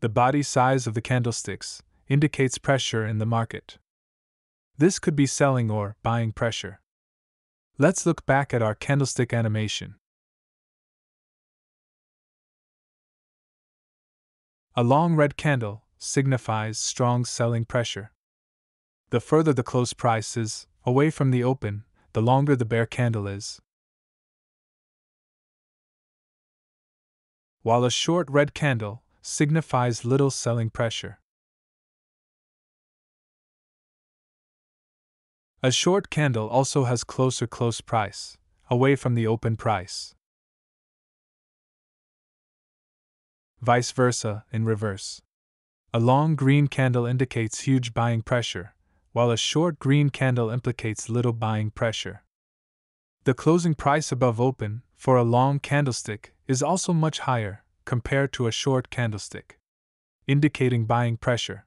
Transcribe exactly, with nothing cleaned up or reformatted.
the body size of the candlesticks, indicates pressure in the market. This could be selling or buying pressure. Let's look back at our candlestick animation. A long red candle signifies strong selling pressure. The further the close price is away from the open, the longer the bear candle is. While a short red candle signifies little selling pressure. A short candle also has closer close price, away from the open price. Vice versa, in reverse. A long green candle indicates huge buying pressure, while a short green candle implicates little buying pressure. The closing price above open for a long candlestick is also much higher compared to a short candlestick, indicating buying pressure.